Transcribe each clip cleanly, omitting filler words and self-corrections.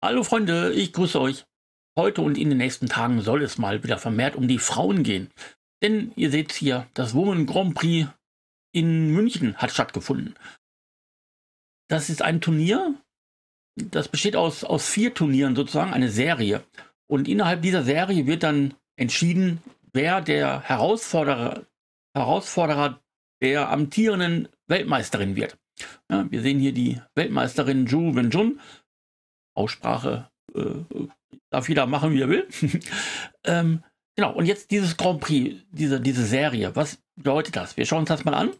Hallo Freunde, ich grüße euch. Heute und in den nächsten Tagen soll es mal wieder vermehrt um die Frauen gehen. Denn ihr seht hier, das Women Grand Prix in München hat stattgefunden. Das ist ein Turnier, das besteht aus 4 Turnieren sozusagen, eine Serie. Und innerhalb dieser Serie wird dann entschieden, wer der Herausforderer der amtierenden Weltmeisterin wird. Ja, wir sehen hier die Weltmeisterin Ju Wenjun. Aussprache darf jeder machen, wie er will. Genau, und jetzt dieses Grand Prix, diese Serie, was bedeutet das? Wir schauen uns das mal an.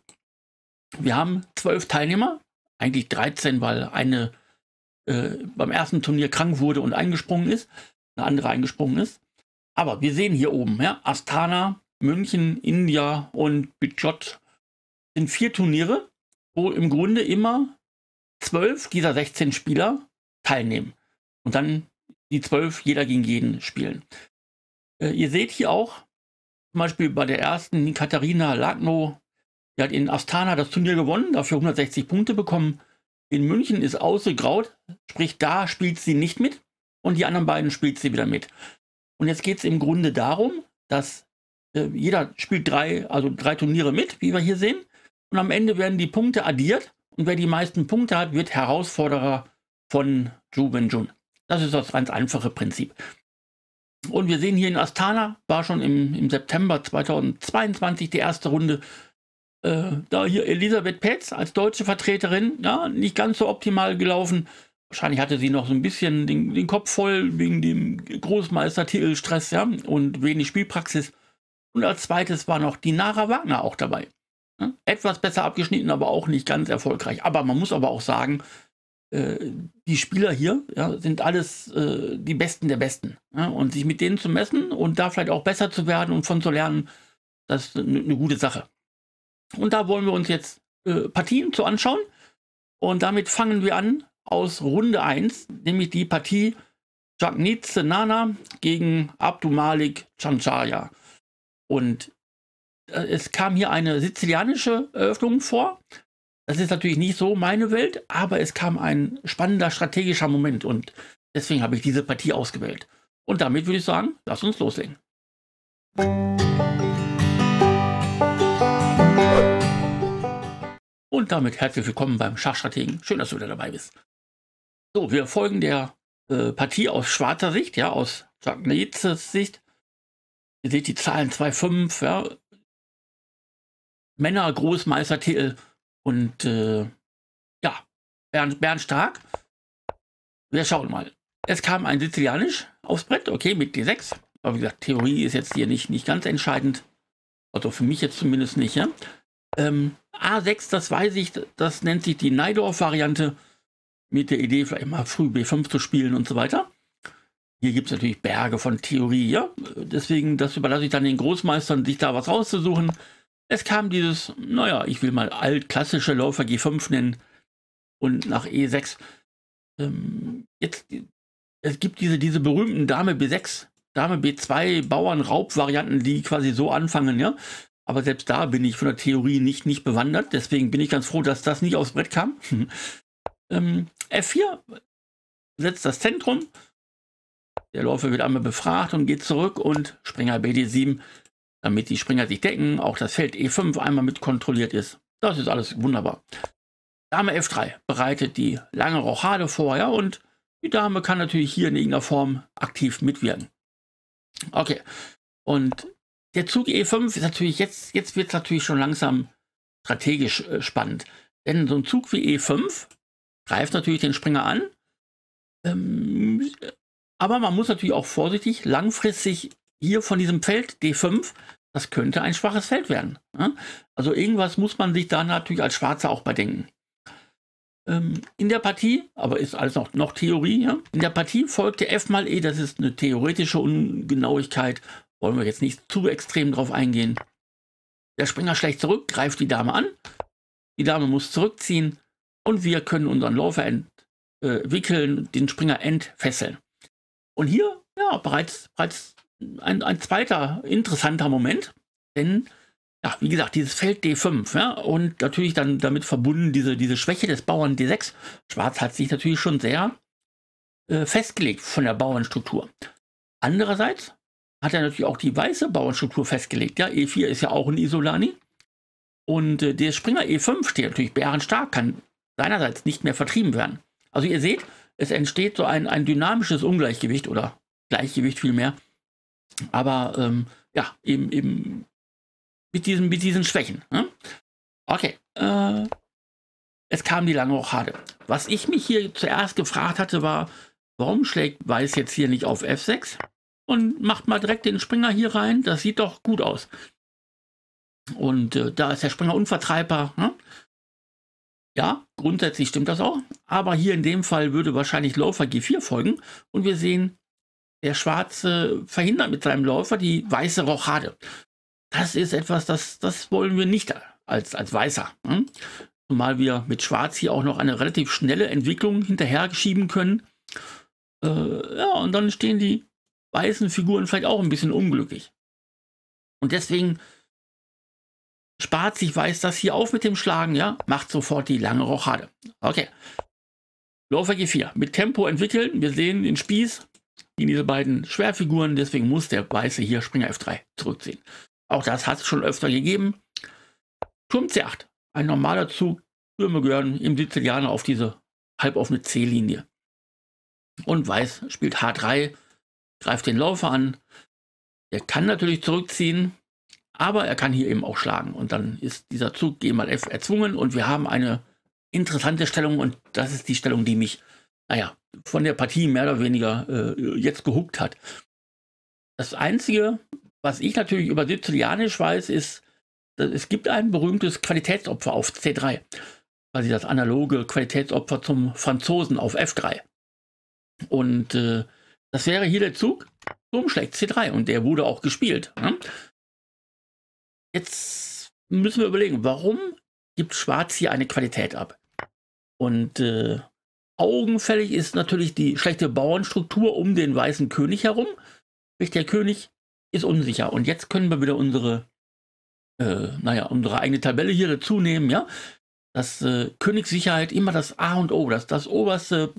Wir haben 12 Teilnehmer, eigentlich 13, weil eine beim ersten Turnier krank wurde und eingesprungen ist, eine andere eingesprungen ist. Aber wir sehen hier oben, ja, Astana, München, India und Bijot sind 4 Turniere, wo im Grunde immer 12 dieser 16 Spieler teilnehmen und dann die 12 jeder gegen jeden spielen. Ihr seht hier auch zum Beispiel bei der ersten, die Katharina Lagno, die hat in Astana das Turnier gewonnen, dafür 160 Punkte bekommen. In München ist ausgegraut, sprich da spielt sie nicht mit und die anderen beiden spielt sie wieder mit. Und jetzt geht es im Grunde darum, dass jeder spielt 3 Turniere mit, wie wir hier sehen, und am Ende werden die Punkte addiert und wer die meisten Punkte hat, wird Herausforderer von Ju Wenjun. Das ist das ganz einfache Prinzip. Und wir sehen hier in Astana, war schon im September 2022 die erste Runde, da hier Elisabeth Pähtz als deutsche Vertreterin, ja, nicht ganz so optimal gelaufen. Wahrscheinlich hatte sie noch so ein bisschen den Kopf voll wegen dem Großmeistertitelstress, ja, und wenig Spielpraxis. Und als zweites war noch Dinara Wagner auch dabei. Ja, etwas besser abgeschnitten, aber auch nicht ganz erfolgreich. Aber man muss aber auch sagen, die Spieler hier, ja, sind alles die Besten der Besten. Ja? Und sich mit denen zu messen und da vielleicht auch besser zu werden und von zu lernen, das ist eine gute Sache. Und da wollen wir uns jetzt Partien zu anschauen. Und damit fangen wir an aus Runde 1, nämlich die Partie Dzagnidze Nana gegen Abdumalik. Und es kam hier eine sizilianische Eröffnung vor. Das ist natürlich nicht so meine Welt, aber es kam ein spannender strategischer Moment und deswegen habe ich diese Partie ausgewählt. Und damit würde ich sagen, lasst uns loslegen. Und damit herzlich willkommen beim Schachstrategen. Schön, dass du wieder dabei bist. So, wir folgen der Partie aus schwarzer Sicht, ja, aus Dzagnidzes Sicht. Ihr seht die Zahlen 2,5, ja. Männer, Großmeistertitel. Und ja, Bernd Stark. Wir schauen mal. Es kam ein Sizilianisch aufs Brett, okay, mit D6. Aber wie gesagt, Theorie ist jetzt hier nicht ganz entscheidend. Also für mich jetzt zumindest nicht. Ja? A6, das weiß ich, das nennt sich die Neidorf-Variante. Mit der Idee, vielleicht mal früh B5 zu spielen und so weiter. Hier gibt es natürlich Berge von Theorie, ja. Deswegen, das überlasse ich dann den Großmeistern, sich da was rauszusuchen. Es kam dieses, naja, ich will mal altklassische Läufer G5 nennen und nach E6. Es gibt diese berühmten Dame B6, Dame B2, Bauernraub-Varianten, die quasi so anfangen, ja. Aber selbst da bin ich von der Theorie nicht bewandert, deswegen bin ich ganz froh, dass das nicht aufs Brett kam. F4 setzt das Zentrum, der Läufer wird einmal befragt und geht zurück und Springer BD7. Damit die Springer sich decken, auch das Feld E5 einmal mit kontrolliert ist. Das ist alles wunderbar. Dame F3 bereitet die lange Rochade vor, ja, und die Dame kann natürlich hier in irgendeiner Form aktiv mitwirken. Okay, und der Zug E5 ist natürlich, jetzt wird es natürlich schon langsam strategisch spannend. Denn so ein Zug wie E5 greift natürlich den Springer an, aber man muss natürlich auch vorsichtig langfristig hier von diesem Feld D5, das könnte ein schwaches Feld werden. Also irgendwas muss man sich da natürlich als Schwarzer auch bedenken. In der Partie, aber ist alles noch Theorie, ja? In der Partie folgte F mal E, das ist eine theoretische Ungenauigkeit, wollen wir jetzt nicht zu extrem drauf eingehen. Der Springer schlägt zurück, greift die Dame an, die Dame muss zurückziehen und wir können unseren Läufer entwickeln, den Springer entfesseln. Und hier, ja, bereits ein zweiter interessanter Moment, denn, ja, wie gesagt, dieses Feld D5, ja, und natürlich dann damit verbunden diese Schwäche des Bauern D6. Schwarz hat sich natürlich schon sehr festgelegt von der Bauernstruktur. Andererseits hat er natürlich auch die weiße Bauernstruktur festgelegt. Ja, E4 ist ja auch ein Isolani. Und der Springer E5 steht natürlich bärenstark, kann seinerseits nicht mehr vertrieben werden. Also ihr seht, es entsteht so ein dynamisches Ungleichgewicht oder Gleichgewicht vielmehr. Aber ja, eben mit diesen Schwächen. Ne? Okay, es kam die lange Rochade. Was ich mich hier zuerst gefragt hatte, war, warum schlägt Weiß jetzt hier nicht auf F6 und macht mal direkt den Springer hier rein? Das sieht doch gut aus. Und da ist der Springer unvertreibbar. Ne? Ja, grundsätzlich stimmt das auch. Aber hier in dem Fall würde wahrscheinlich Läufer G4 folgen. Und wir sehen, der Schwarze verhindert mit seinem Läufer die weiße Rochade. Das ist etwas, das wollen wir nicht als Weißer. Ne? Zumal wir mit Schwarz hier auch noch eine relativ schnelle Entwicklung hinterhergeschieben können. Ja, und dann stehen die weißen Figuren vielleicht auch ein bisschen unglücklich. Und deswegen spart sich Weiß das hier auf mit dem Schlagen, ja, macht sofort die lange Rochade. Okay. Läufer G4. Mit Tempo entwickeln. Wir sehen den Spieß gegen diese beiden Schwerfiguren. Deswegen muss der Weiße hier Springer F3 zurückziehen. Auch das hat es schon öfter gegeben. Turm C8. Ein normaler Zug. Türme gehören im Sizilianer auf diese halboffene C-Linie. Und Weiß spielt H3. Greift den Läufer an. Der kann natürlich zurückziehen. Aber er kann hier eben auch schlagen. Und dann ist dieser Zug G mal F erzwungen. Und wir haben eine interessante Stellung. Und das ist die Stellung, die mich, naja, von der Partie mehr oder weniger jetzt gehuckt hat. Das Einzige, was ich natürlich über Sizilianisch weiß, ist, dass es gibt ein berühmtes Qualitätsopfer auf C3. Also das analoge Qualitätsopfer zum Franzosen auf F3. Und das wäre hier der Zug. Turm schlägt C3. Und der wurde auch gespielt. Ne? Jetzt müssen wir überlegen, warum gibt Schwarz hier eine Qualität ab? Und augenfällig ist natürlich die schlechte Bauernstruktur um den weißen König herum. Der König ist unsicher. Und jetzt können wir wieder unsere eigene Tabelle hier dazu nehmen. Ja? Dass Königssicherheit immer das A und O, das oberste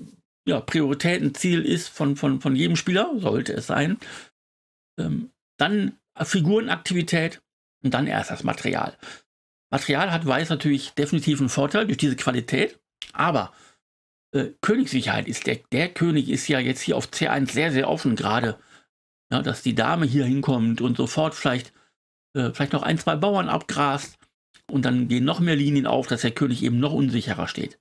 ja, Prioritätenziel ist von jedem Spieler, sollte es sein. Dann Figurenaktivität. Und dann erst das Material. Material hat Weiß natürlich definitiv einen Vorteil durch diese Qualität. Aber Königssicherheit ist der König ist ja jetzt hier auf C1 sehr, sehr offen gerade. Ja, dass die Dame hier hinkommt und sofort vielleicht noch ein, zwei Bauern abgrast. Und dann gehen noch mehr Linien auf, dass der König eben noch unsicherer steht.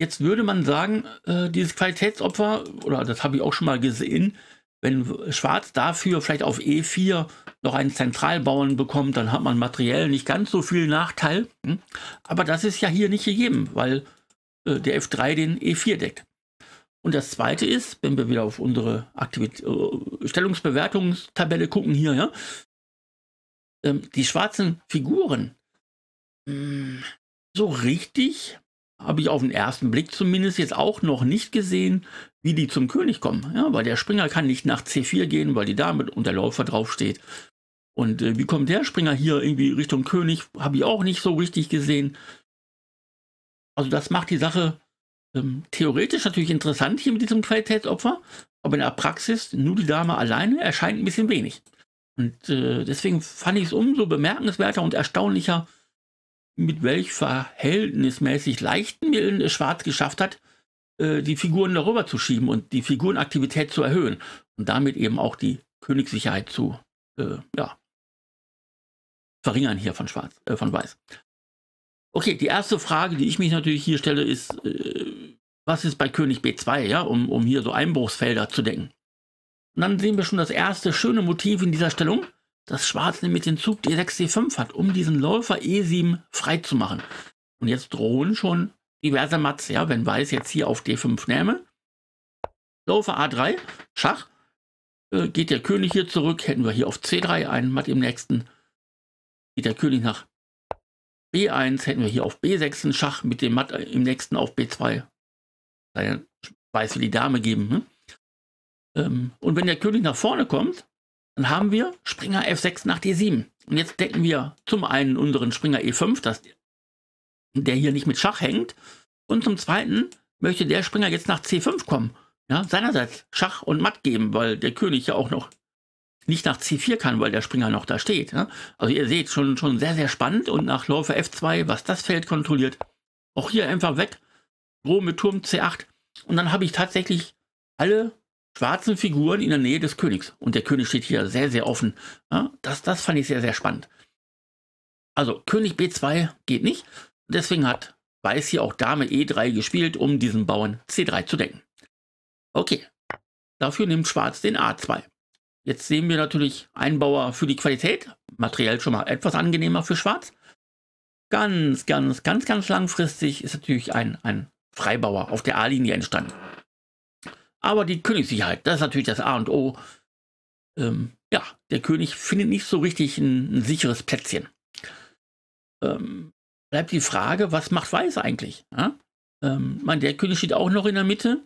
Jetzt würde man sagen, dieses Qualitätsopfer, oder das habe ich auch schon mal gesehen, wenn Schwarz dafür vielleicht auf E4 noch einen Zentralbauern bekommt, dann hat man materiell nicht ganz so viel Nachteil. Aber das ist ja hier nicht gegeben, weil der F3 den E4 deckt. Und das Zweite ist, wenn wir wieder auf unsere Stellungsbewertungstabelle gucken hier, ja, die schwarzen Figuren, so richtig habe ich auf den ersten Blick zumindest jetzt auch noch nicht gesehen, wie die zum König kommen. Ja, weil der Springer kann nicht nach C4 gehen, weil die Dame und der Läufer draufsteht. Und wie kommt der Springer hier irgendwie Richtung König, habe ich auch nicht so richtig gesehen. Also das macht die Sache theoretisch natürlich interessant hier mit diesem Qualitätsopfer, aber in der Praxis nur die Dame alleine erscheint ein bisschen wenig. Und deswegen fand ich es umso bemerkenswerter und erstaunlicher, mit welch verhältnismäßig leichten Mitteln Schwarz geschafft hat, die Figuren darüber zu schieben und die Figurenaktivität zu erhöhen und damit eben auch die Königssicherheit zu verringern hier von Weiß. Okay, die erste Frage, die ich mich natürlich hier stelle, ist, was ist bei König B2, ja, um hier so Einbruchsfelder zu decken. Und dann sehen wir schon das erste schöne Motiv in dieser Stellung, dass Schwarz nämlich den Zug D6, D5 hat, um diesen Läufer E7 freizumachen. Und jetzt drohen schon diverse Mats, ja, wenn Weiß jetzt hier auf D5 nähme. Läufer A3, Schach, geht der König hier zurück, hätten wir hier auf C3 einen Matt im nächsten. Geht der König nach B1, hätten wir hier auf B6 einen Schach mit dem Matt im nächsten auf B2. Dann Weiß will die Dame geben. Hm? Und wenn der König nach vorne kommt, dann haben wir Springer F6 nach D7. Und jetzt decken wir zum einen unseren Springer E5, dass der hier nicht mit Schach hängt. Und zum zweiten möchte der Springer jetzt nach C5 kommen. Ja, seinerseits Schach und Matt geben, weil der König ja auch noch nicht nach C4 kann, weil der Springer noch da steht. Ja? Also ihr seht, schon sehr, sehr spannend. Und nach Läufer F2, was das Feld kontrolliert, auch hier einfach weg. Roh mit Turm C8. Und dann habe ich tatsächlich alle schwarzen Figuren in der Nähe des Königs. Und der König steht hier sehr, sehr offen. Ja? Das fand ich sehr, sehr spannend. Also König B2 geht nicht. Deswegen hat Weiß hier auch Dame E3 gespielt, um diesen Bauern C3 zu decken. Okay, dafür nimmt Schwarz den A2. Jetzt sehen wir natürlich einen Bauer für die Qualität. Materiell schon mal etwas angenehmer für Schwarz. Ganz langfristig ist natürlich ein Freibauer auf der A-Linie entstanden. Aber die Königssicherheit, das ist natürlich das A und O. Ja, der König findet nicht so richtig ein sicheres Plätzchen. Bleibt die Frage, was macht Weiß eigentlich? Ja? Der König steht auch noch in der Mitte.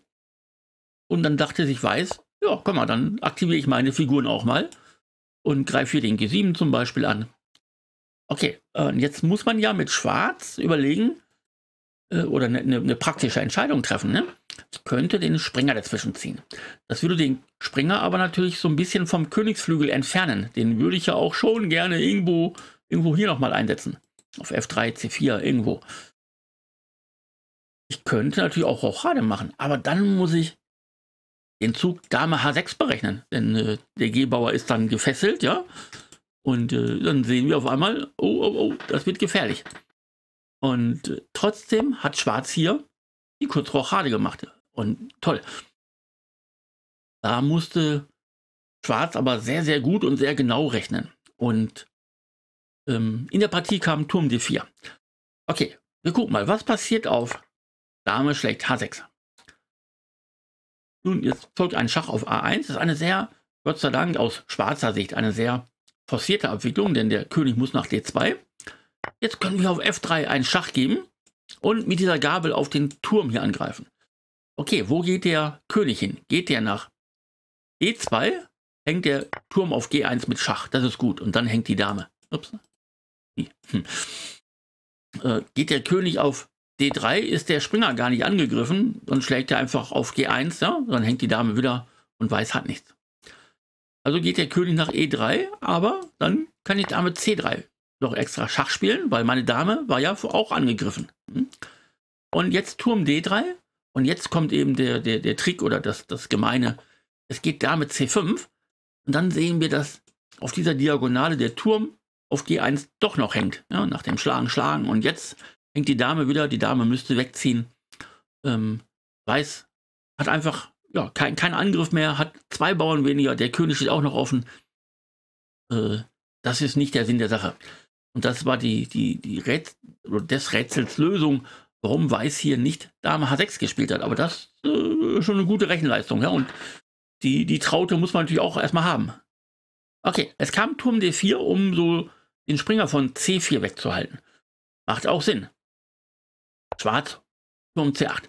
Und dann dachte sich Weiß, ja, komm mal, dann aktiviere ich meine Figuren auch mal und greife hier den G7 zum Beispiel an. Okay, jetzt muss man ja mit Schwarz überlegen oder eine praktische Entscheidung treffen. Ne? Ich könnte den Springer dazwischen ziehen. Das würde den Springer aber natürlich so ein bisschen vom Königsflügel entfernen. Den würde ich ja auch schon gerne irgendwo hier nochmal einsetzen. Auf F3, C4, irgendwo. Ich könnte natürlich auch Rochade machen, aber dann muss ich den Zug Dame H6 berechnen, denn der G-Bauer ist dann gefesselt, ja, und dann sehen wir auf einmal, oh, das wird gefährlich. Und trotzdem hat Schwarz hier die Kurzrochade gemacht und toll. Da musste Schwarz aber sehr, sehr gut und sehr genau rechnen und in der Partie kam Turm D4. Okay, wir gucken mal, was passiert auf Dame schlägt H6. Nun, jetzt folgt ein Schach auf A1. Das ist eine sehr, Gott sei Dank, aus schwarzer Sicht, eine sehr forcierte Abwicklung, denn der König muss nach D2. Jetzt können wir auf F3 einen Schach geben und mit dieser Gabel auf den Turm hier angreifen. Okay, wo geht der König hin? Geht der nach E2, hängt der Turm auf G1 mit Schach. Das ist gut. Und dann hängt die Dame. Ups. Geht der König auf D3 ist der Springer gar nicht angegriffen, dann schlägt er einfach auf G1, ja? Dann hängt die Dame wieder und Weiß hat nichts. Also geht der König nach E3, aber dann kann ich Dame C3 noch extra Schach spielen, weil meine Dame war ja auch angegriffen. Und jetzt Turm D3 und jetzt kommt eben der Trick oder das Gemeine. Es geht Dame C5 und dann sehen wir, dass auf dieser Diagonale der Turm auf G1 doch noch hängt, ja? Nach dem Schlagen und jetzt hängt die Dame wieder, die Dame müsste wegziehen. Weiß hat einfach ja, keinen Angriff mehr, hat zwei Bauern weniger, der König steht auch noch offen. Das ist nicht der Sinn der Sache. Und das war des Rätsels Lösung, warum Weiß hier nicht Dame H6 gespielt hat. Aber das ist schon eine gute Rechenleistung. Ja? Und die Traute muss man natürlich auch erstmal haben. Okay, es kam Turm D4, um so den Springer von C4 wegzuhalten. Macht auch Sinn. Schwarz, Turm C8.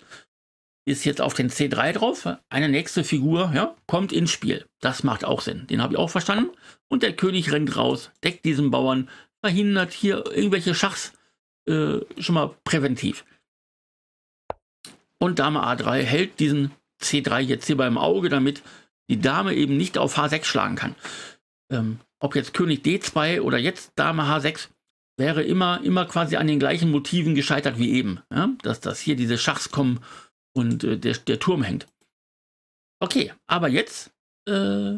Ist jetzt auf den C3 drauf. Eine nächste Figur ja, kommt ins Spiel. Das macht auch Sinn. Den habe ich auch verstanden. Und der König rennt raus, deckt diesen Bauern, verhindert hier irgendwelche Schachs schon mal präventiv. Und Dame A3 hält diesen C3 jetzt hier beim Auge, damit die Dame eben nicht auf H6 schlagen kann. Ob jetzt König D2 oder jetzt Dame H6, wäre immer quasi an den gleichen Motiven gescheitert wie eben. Ja? Dass hier diese Schachs kommen und der Turm hängt. Okay, aber jetzt ja,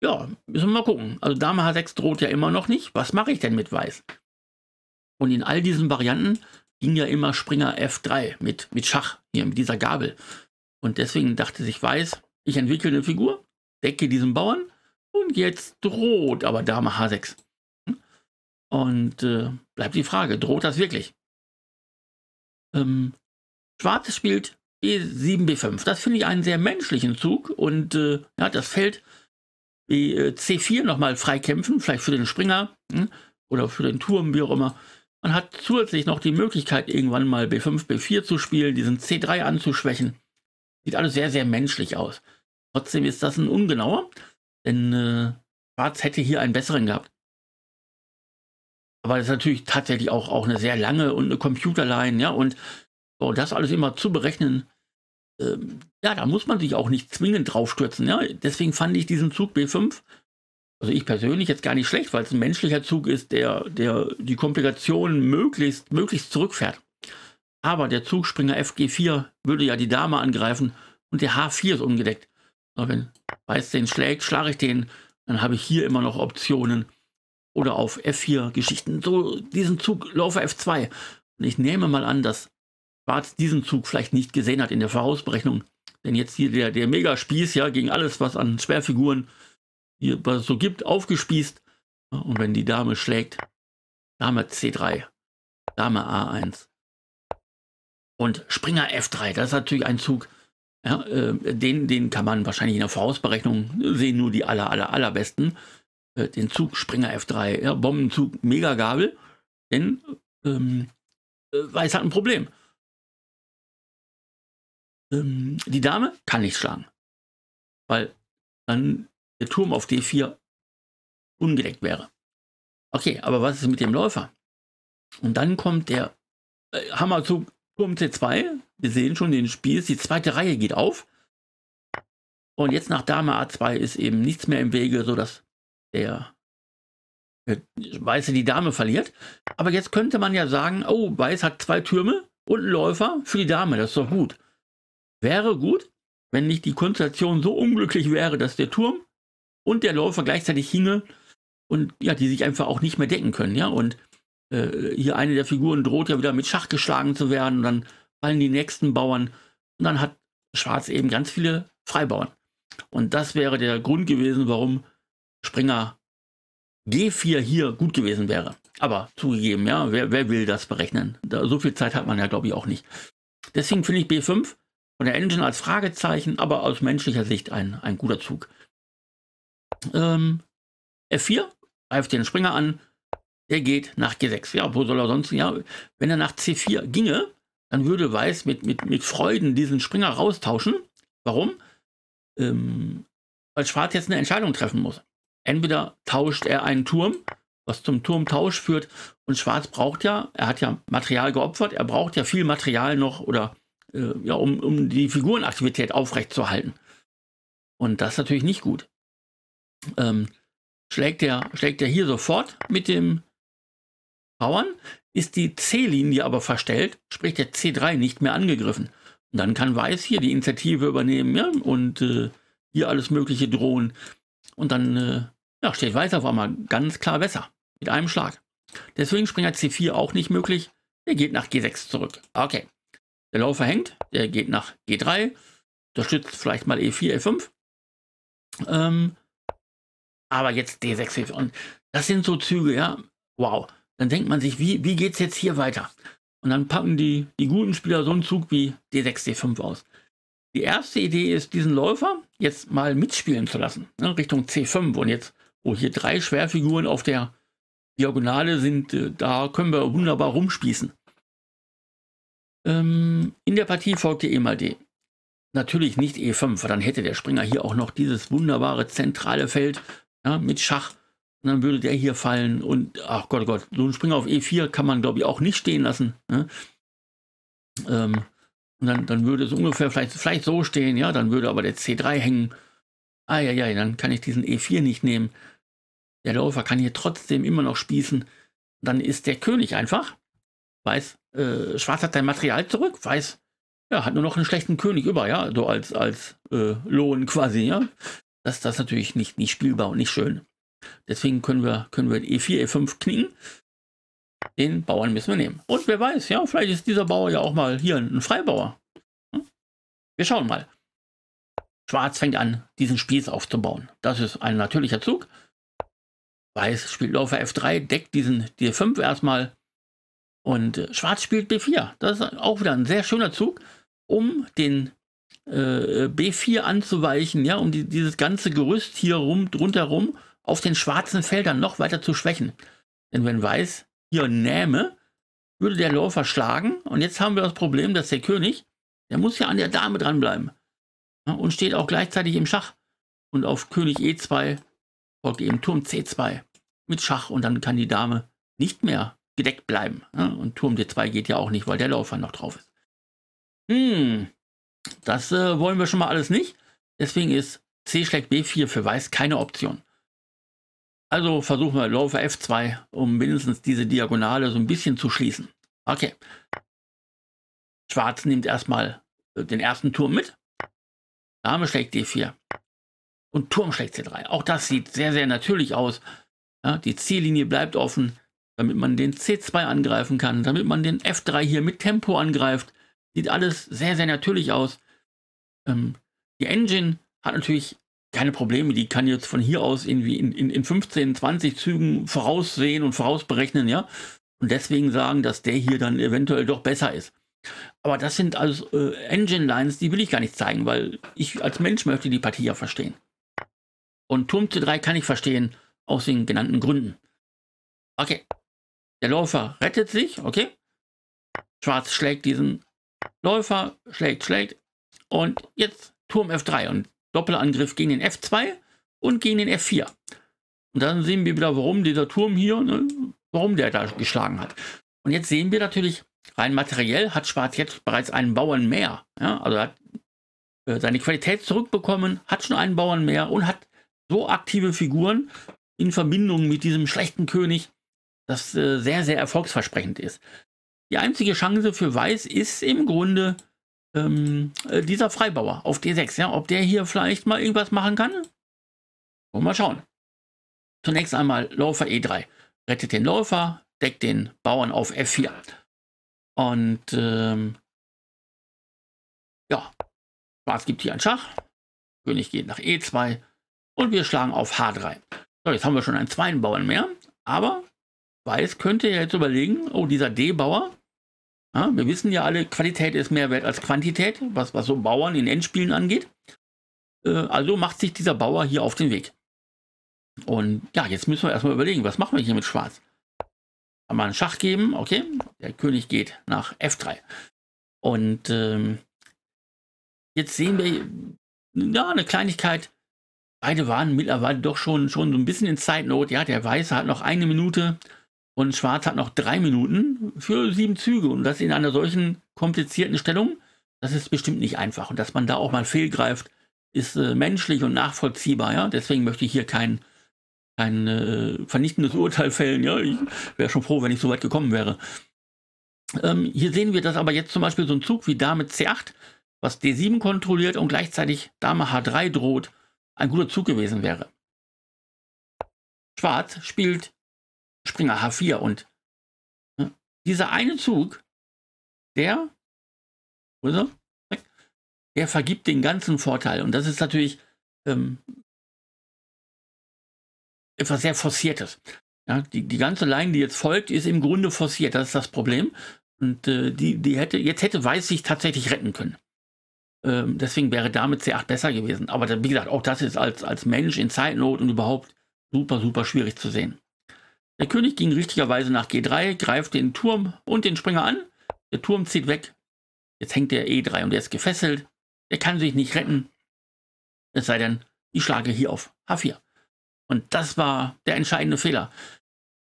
müssen wir mal gucken. Also Dame H6 droht ja immer noch nicht. Was mache ich denn mit Weiß? Und in all diesen Varianten ging ja immer Springer F3 mit Schach, hier mit dieser Gabel. Und deswegen dachte sich Weiß, ich entwickle eine Figur, decke diesen Bauern und jetzt droht aber Dame H6. Und bleibt die Frage, droht das wirklich? Schwarz spielt E7, B5. Das finde ich einen sehr menschlichen Zug. Und ja, das Feld C4 nochmal freikämpfen, vielleicht für den Springer oder für den Turm, wie auch immer. Man hat zusätzlich noch die Möglichkeit, irgendwann mal B5, B4 zu spielen, diesen C3 anzuschwächen. Sieht alles sehr, sehr menschlich aus. Trotzdem ist das ein ungenauer, denn Schwarz hätte hier einen besseren gehabt. Aber das ist natürlich tatsächlich auch eine sehr lange und eine Computerline, ja, und So, das alles immer zu berechnen, ja, da muss man sich auch nicht zwingend drauf stürzen. Ja? Deswegen fand ich diesen Zug B5, also ich persönlich, jetzt gar nicht schlecht, weil es ein menschlicher Zug ist, der die Komplikationen möglichst zurückfährt. Aber der Zugspringer FG4 würde ja die Dame angreifen und der H4 ist ungedeckt. Aber wenn Weiß den schlägt, schlage ich den, dann habe ich hier immer noch Optionen. Oder auf F4 Geschichten. So, diesen Zug, Läufer F2. Und ich nehme mal an, dass Schwarz diesen Zug vielleicht nicht gesehen hat in der Vorausberechnung. Denn jetzt hier der Megaspieß, ja, gegen alles, was an Schwerfiguren hier so gibt, aufgespießt. Und wenn die Dame schlägt, Dame C3, Dame A1 und Springer F3, das ist natürlich ein Zug, ja, den kann man wahrscheinlich in der Vorausberechnung sehen, nur die allerbesten. Den Zug Springer F3, ja, Bombenzug, Megagabel, denn Weiß hat ein Problem. Die Dame kann nicht schlagen, weil dann der Turm auf D4 ungedeckt wäre. Okay, aber was ist mit dem Läufer? Und dann kommt der Hammerzug Turm C2, wir sehen schon den Spieß, die zweite Reihe geht auf und jetzt nach Dame A2 ist eben nichts mehr im Wege, sodass der Weiße die Dame verliert. Aber jetzt könnte man ja sagen, oh, Weiß hat zwei Türme und einen Läufer für die Dame, das ist doch gut. Wäre gut, wenn nicht die Konstellation so unglücklich wäre, dass der Turm und der Läufer gleichzeitig hinge und ja, die sich einfach auch nicht mehr decken können. Ja? Und hier eine der Figuren droht ja wieder mit Schach geschlagen zu werden und dann fallen die nächsten Bauern und dann hat Schwarz eben ganz viele Freibauern. Und das wäre der Grund gewesen, warum Springer G4 hier gut gewesen wäre. Aber zugegeben, ja, wer will das berechnen? Da, so viel Zeit hat man ja, glaube ich, auch nicht. Deswegen finde ich B5 von der Engine als Fragezeichen, aber aus menschlicher Sicht ein guter Zug. F4 greift den Springer an, der geht nach G6. Ja, wo soll er sonst? Ja, wenn er nach C4 ginge, dann würde Weiß mit Freuden diesen Springer raustauschen. Warum? Weil Schwarz jetzt eine Entscheidung treffen muss. Entweder tauscht er einen Turm, was zum Turmtausch führt, und Schwarz braucht ja, er hat ja Material geopfert, er braucht ja viel Material noch, oder ja, um die Figurenaktivität aufrechtzuerhalten. Und das ist natürlich nicht gut. Schlägt er hier sofort mit dem Bauern, ist die C-Linie aber verstellt, sprich der C3 nicht mehr angegriffen. Und dann kann Weiß hier die Initiative übernehmen, ja, und hier alles Mögliche drohen. Und dann ja, steht Weiß auf einmal ganz klar besser. Mit einem Schlag. Deswegen Springer C4 auch nicht möglich. Der geht nach G6 zurück. Okay. Der Läufer hängt. Der geht nach G3. Unterstützt vielleicht mal E4, E5. Aber jetzt D6, E4. Und das sind so Züge, ja. Wow. Dann denkt man sich, wie geht es jetzt hier weiter? Und dann packen die guten Spieler so einen Zug wie D6, D5 aus. Die erste Idee ist, diesen Läufer jetzt mal mitspielen zu lassen, ne, Richtung C5. Und jetzt, wo hier drei Schwerfiguren auf der Diagonale sind, da können wir wunderbar rumspießen. In der Partie folgte E mal D. Natürlich nicht E5, weil dann hätte der Springer hier auch noch dieses wunderbare zentrale Feld, ja, mit Schach. Und dann würde der hier fallen. Und ach Gott, so ein Springer auf E4 kann man, glaube ich, auch nicht stehen lassen. Ne? Und dann würde es ungefähr vielleicht so stehen, ja, dann würde aber der C3 hängen. Ah ja, dann kann ich diesen E4 nicht nehmen. Der Läufer kann hier trotzdem immer noch spießen. Dann ist der König einfach. Weiß, Schwarz hat sein Material zurück. Weiß, ja, hat nur noch einen schlechten König über, ja, so als Lohn quasi, ja. Das ist natürlich nicht spielbar und nicht schön. Deswegen können wir E4, E5 knicken. Den Bauern müssen wir nehmen. Und wer weiß, ja, vielleicht ist dieser Bauer ja auch mal hier ein Freibauer. Wir schauen mal. Schwarz fängt an, diesen Spieß aufzubauen. Das ist ein natürlicher Zug. Weiß spielt Läufer F3, deckt diesen D5 erstmal. Und Schwarz spielt B4. Das ist auch wieder ein sehr schöner Zug, um den B4 anzuweichen, ja, um dieses ganze Gerüst hier rundherum auf den schwarzen Feldern noch weiter zu schwächen. Denn wenn Weiß hier nähme, würde der Läufer schlagen. Und jetzt haben wir das Problem, dass der König, der muss ja an der Dame dranbleiben. Ja, und steht auch gleichzeitig im Schach. Und auf König E2 folgt eben Turm C2 mit Schach. Und dann kann die Dame nicht mehr gedeckt bleiben. Ja, und Turm D2 geht ja auch nicht, weil der Läufer noch drauf ist. Das wollen wir schon mal alles nicht. Deswegen ist C/B4 für Weiß keine Option. Also versuchen wir Läufer F2, um mindestens diese Diagonale so ein bisschen zu schließen. Okay. Schwarz nimmt erstmal den ersten Turm mit. Dame schlägt D4. Und Turm schlägt C3. Auch das sieht sehr, sehr natürlich aus. Ja, die Ziellinie bleibt offen, damit man den C2 angreifen kann, damit man den F3 hier mit Tempo angreift. Sieht alles sehr, sehr natürlich aus. Die Engine hat natürlich keine Probleme. Die kann jetzt von hier aus irgendwie in 15, 20 Zügen voraussehen und vorausberechnen, ja. Und deswegen sagen, dass der hier dann eventuell doch besser ist. Aber das sind also Engine-Lines, die will ich gar nicht zeigen, weil ich als Mensch möchte die Partie ja verstehen. Und Turm C3 kann ich verstehen, aus den genannten Gründen. Okay. Der Läufer rettet sich, okay. Schwarz schlägt diesen Läufer, schlägt. Und jetzt Turm F3 und Doppelangriff gegen den F2 und gegen den F4. Und dann sehen wir wieder, warum dieser Turm hier, ne, warum der da geschlagen hat. Und jetzt sehen wir natürlich, rein materiell hat Schwarz jetzt bereits einen Bauern mehr. Ja, also er hat seine Qualität zurückbekommen, hat schon einen Bauern mehr und hat so aktive Figuren in Verbindung mit diesem schlechten König, das sehr, sehr erfolgsversprechend ist. Die einzige Chance für Weiß ist im Grunde dieser Freibauer auf D6. Ja? Ob der hier vielleicht mal irgendwas machen kann? Wollen wir mal schauen. Zunächst einmal Läufer E3. Rettet den Läufer, deckt den Bauern auf F4. Und ja, Schwarz gibt hier einen Schach. König geht nach E2 und wir schlagen auf H3. So, jetzt haben wir schon einen zweiten Bauern mehr, aber Weiß könnte ja jetzt überlegen, oh, dieser D-Bauer, ja, wir wissen ja alle, Qualität ist mehr wert als Quantität, was so Bauern in Endspielen angeht. Also macht sich dieser Bauer hier auf den Weg. Und ja, jetzt müssen wir erstmal überlegen, was machen wir hier mit Schwarz? Mal einen Schach geben, okay, der König geht nach F3 und jetzt sehen wir ja eine Kleinigkeit, beide waren mittlerweile doch schon so ein bisschen in Zeitnot, ja, der Weiße hat noch 1 Minute und Schwarz hat noch 3 Minuten für 7 Züge und das in einer solchen komplizierten Stellung, das ist bestimmt nicht einfach und dass man da auch mal fehlgreift, ist menschlich und nachvollziehbar, ja, deswegen möchte ich hier kein vernichtendes Urteil fällen. Ja, ich wäre schon froh, wenn ich so weit gekommen wäre. Hier sehen wir, dass aber jetzt zum Beispiel so ein Zug wie Dame C8, was D7 kontrolliert und gleichzeitig Dame H3 droht, ein guter Zug gewesen wäre. Schwarz spielt Springer H4 und dieser eine Zug, der vergibt den ganzen Vorteil. Und das ist natürlich etwas sehr Forciertes. Ja, die ganze Line, die jetzt folgt, ist im Grunde forciert. Das ist das Problem. Und jetzt hätte Weiß sich tatsächlich retten können. Deswegen wäre damit C8 besser gewesen. Aber wie gesagt, auch das ist als Mensch in Zeitnot und überhaupt super, super schwierig zu sehen. Der König ging richtigerweise nach G3, greift den Turm und den Springer an. Der Turm zieht weg. Jetzt hängt der E3 und der ist gefesselt. Der kann sich nicht retten. Es sei denn, ich schlage hier auf H4. Und das war der entscheidende Fehler.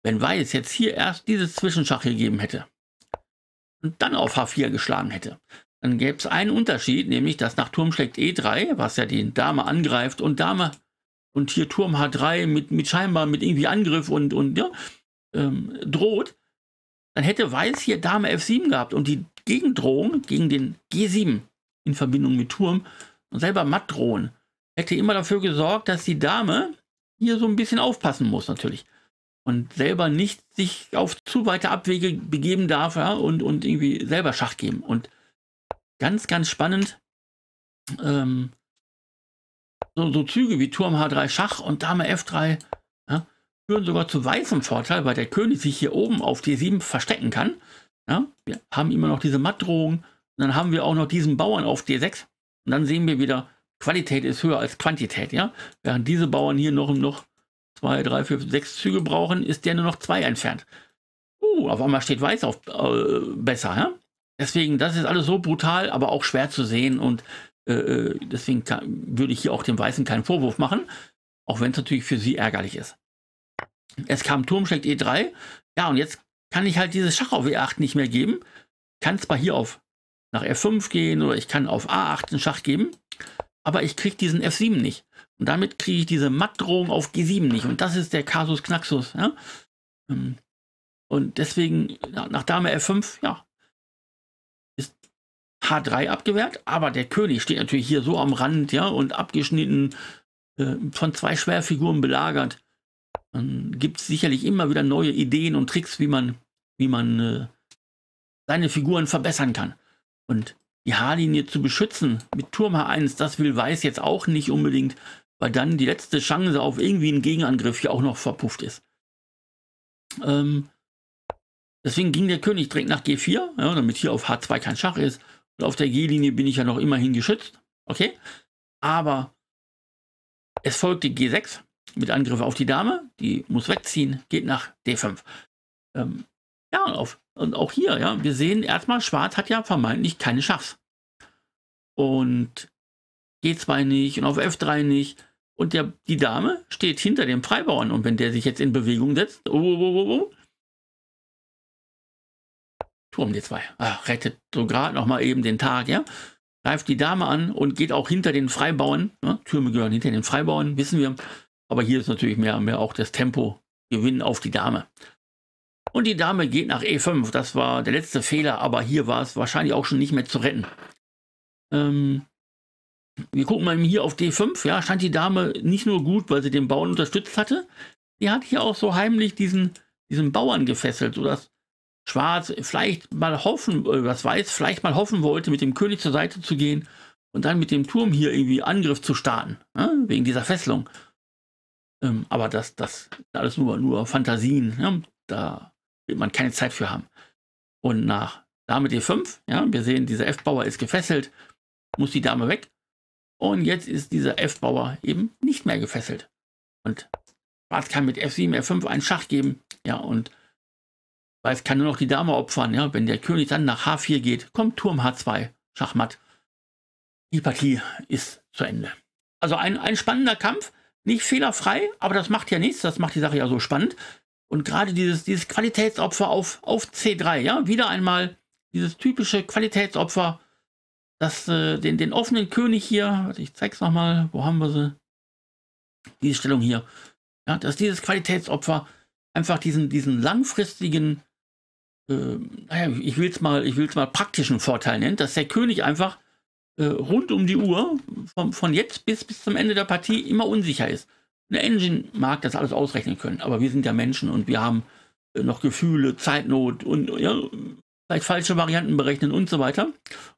Wenn Weiß jetzt hier erst dieses Zwischenschach gegeben hätte und dann auf H4 geschlagen hätte, dann gäbe es einen Unterschied, nämlich dass nach Turm schlägt E3, was ja die Dame angreift, und Dame und hier Turm H3 mit irgendwie Angriff und ja, droht, dann hätte Weiß hier Dame F7 gehabt und die Gegendrohung gegen den G7 in Verbindung mit Turm und selber matt drohen, hätte immer dafür gesorgt, dass die Dame hier so ein bisschen aufpassen muss natürlich und selber nicht sich auf zu weite Abwege begeben darf, ja, und irgendwie selber Schach geben. Und ganz, ganz spannend, so Züge wie Turm H3 Schach und Dame F3, ja, führen sogar zu weißem Vorteil, weil der König sich hier oben auf D7 verstecken kann. Ja. Wir haben immer noch diese Mattdrohung und dann haben wir auch noch diesen Bauern auf D6 und dann sehen wir wieder, Qualität ist höher als Quantität, ja. Während diese Bauern hier noch 2, 3, 4, 6 Züge brauchen, ist der nur noch 2 entfernt. Auf einmal steht Weiß auf besser, ja. Deswegen, das ist alles so brutal, aber auch schwer zu sehen und deswegen würde ich hier auch dem Weißen keinen Vorwurf machen, auch wenn es natürlich für sie ärgerlich ist. Es kam Turm schlägt E3, ja, und jetzt kann ich halt dieses Schach auf E8 nicht mehr geben, kann zwar hier auf nach F5 gehen oder ich kann auf A8 einen Schach geben, aber ich kriege diesen F7 nicht. Und damit kriege ich diese Mattdrohung auf G7 nicht. Und das ist der Kasus Knaxus. Ja? Und deswegen, nach Dame F5, ja, ist H3 abgewehrt, aber der König steht natürlich hier so am Rand, ja, und abgeschnitten, von zwei Schwerfiguren belagert. Dann gibt es sicherlich immer wieder neue Ideen und Tricks, wie man seine Figuren verbessern kann. Und die H-Linie zu beschützen mit Turm H1, das will Weiß jetzt auch nicht unbedingt, weil dann die letzte Chance auf irgendwie einen Gegenangriff hier auch noch verpufft ist. Deswegen ging der König direkt nach G4, ja, damit hier auf H2 kein Schach ist. Und auf der G-Linie bin ich ja noch immerhin geschützt. Okay, aber es folgte G6 mit Angriff auf die Dame. Die muss wegziehen, geht nach D5. Ja, und auch hier, ja, wir sehen erstmal, Schwarz hat ja vermeintlich keine Schachs. Und G2 nicht und auf F3 nicht. Und die Dame steht hinter dem Freibauern. Und wenn der sich jetzt in Bewegung setzt, Turm D2. Ach, rettet so gerade nochmal eben den Tag, ja. Greift die Dame an und geht auch hinter den Freibauern. Ja, Türme gehören hinter den Freibauern, wissen wir. Aber hier ist natürlich mehr auch das Tempo-Gewinn auf die Dame. Und die Dame geht nach E5. Das war der letzte Fehler, aber hier war es wahrscheinlich auch schon nicht mehr zu retten. Wir gucken mal hier auf D5. Ja, stand die Dame nicht nur gut, weil sie den Bauern unterstützt hatte. Die hat hier auch so heimlich diesen Bauern gefesselt, sodass Schwarz vielleicht mal hoffen, was Weiß vielleicht mal hoffen wollte, mit dem König zur Seite zu gehen und dann mit dem Turm hier irgendwie Angriff zu starten, ja, wegen dieser Fesselung. Aber das alles nur Fantasien, ja, da wird man keine Zeit für haben. Und nach Dame D5, ja, wir sehen, dieser F-Bauer ist gefesselt, muss die Dame weg. Und jetzt ist dieser F-Bauer eben nicht mehr gefesselt. Und Schwarz kann mit F7, F5 einen Schach geben, ja, und Weiß kann nur noch die Dame opfern, ja. Wenn der König dann nach H4 geht, kommt Turm H2, Schachmatt. Die Partie ist zu Ende. Also ein spannender Kampf, nicht fehlerfrei, aber das macht ja nichts, das macht die Sache ja so spannend. Und gerade dieses Qualitätsopfer auf C3, ja, wieder einmal dieses typische Qualitätsopfer, das den offenen König hier, warte, ich zeig's nochmal, wo haben wir sie? Diese Stellung hier, ja, dass dieses Qualitätsopfer einfach diesen langfristigen, naja, ich will es mal praktischen Vorteil nennen, dass der König einfach rund um die Uhr, von jetzt bis zum Ende der Partie, immer unsicher ist. Eine Engine mag das alles ausrechnen können, aber wir sind ja Menschen und wir haben noch Gefühle, Zeitnot und ja, vielleicht falsche Varianten berechnen und so weiter.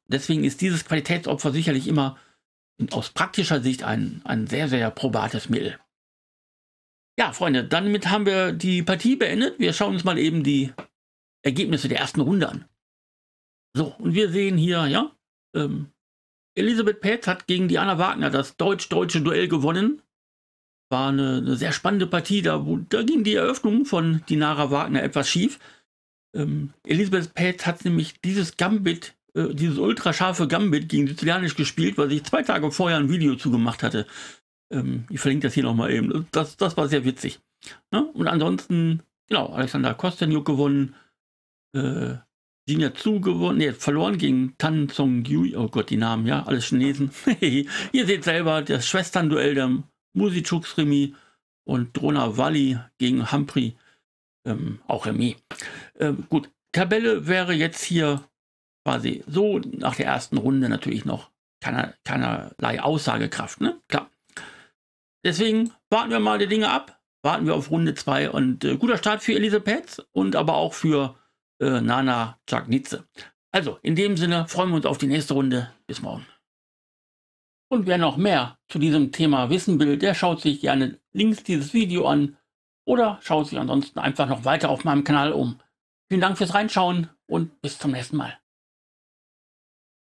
Deswegen ist dieses Qualitätsopfer sicherlich immer aus praktischer Sicht ein sehr, sehr probates Mittel. Ja, Freunde, damit haben wir die Partie beendet. Wir schauen uns mal eben die Ergebnisse der ersten Runde an. So, und wir sehen hier, ja, Elisabeth Pähtz hat gegen Dinara Wagner das deutsch-deutsche Duell gewonnen. War eine sehr spannende Partie, da ging die Eröffnung von Dinara Wagner etwas schief. Elisabeth Pähtz hat nämlich dieses ultrascharfe Gambit gegen Sizilianisch gespielt, weil ich 2 Tage vorher ein Video zugemacht hatte. Ich verlinke das hier nochmal eben. Das war sehr witzig. Ne? Und ansonsten, genau, Alexander Kosteniuk gewonnen. China Zu gewonnen, nee, verloren gegen Tan Song Yui. Oh Gott, die Namen, ja, alles Chinesen. Ihr seht selber, das Schwestern-Duell der Musichuks Remi und Drona Valli gegen Humphrey. Auch Remi. Gut, Tabelle wäre jetzt hier quasi so nach der ersten Runde natürlich noch keinerlei Aussagekraft, ne? Klar. Deswegen warten wir mal die Dinge ab, warten wir auf Runde 2 und guter Start für Elisabeth Pähtz und aber auch für Nana Dzagnidze. Also, in dem Sinne freuen wir uns auf die nächste Runde. Bis morgen. Und wer noch mehr zu diesem Thema wissen will, der schaut sich gerne links dieses Video an oder schaut sich ansonsten einfach noch weiter auf meinem Kanal um. Vielen Dank fürs Reinschauen und bis zum nächsten Mal.